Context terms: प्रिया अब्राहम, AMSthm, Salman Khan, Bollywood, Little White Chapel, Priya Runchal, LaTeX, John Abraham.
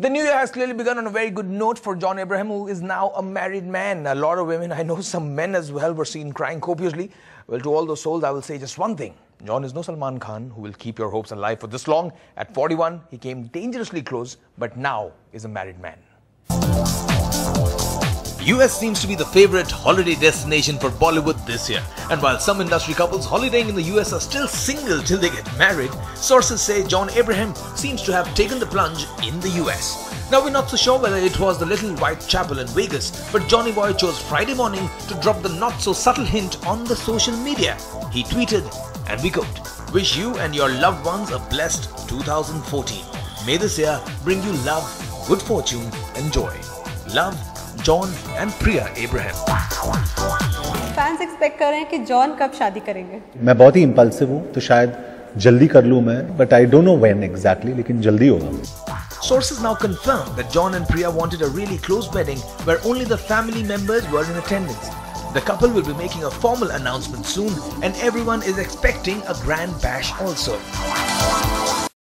The new year has clearly begun on a very good note for John Abraham, who is now a married man. A lot of women, I know some men as well, were seen crying copiously. Well, to all those souls, I will say just one thing. John is no Salman Khan, who will keep your hopes alive for this long. At 41, he came dangerously close, but now is a married man. US seems to be the favorite holiday destination for Bollywood this year. And while some industry couples holidaying in the US are still single till they get married, sources say John Abraham seems to have taken the plunge in the US. Now, we're not so sure whether it was the Little White Chapel in Vegas, but Johnny Boy chose Friday morning to drop the not-so-subtle hint on the social media. He tweeted, and we quote, "Wish you and your loved ones a blessed 2014. May this year bring you love, good fortune and joy. Love, John and प्रिया अब्राहम." Fans expect कर रहे हैं कि John कब शादी करेंगे। मैं बहुत ही impulsive हूं, तो शायद जल्दी कर लूं मैं, but I don't know when exactly, लेकिन जल्दी होगा। Sources now confirm that John and Priya wanted a really close wedding where only the family members were in attendance. The couple will be making a formal announcement soon, and everyone is expecting a grand bash also.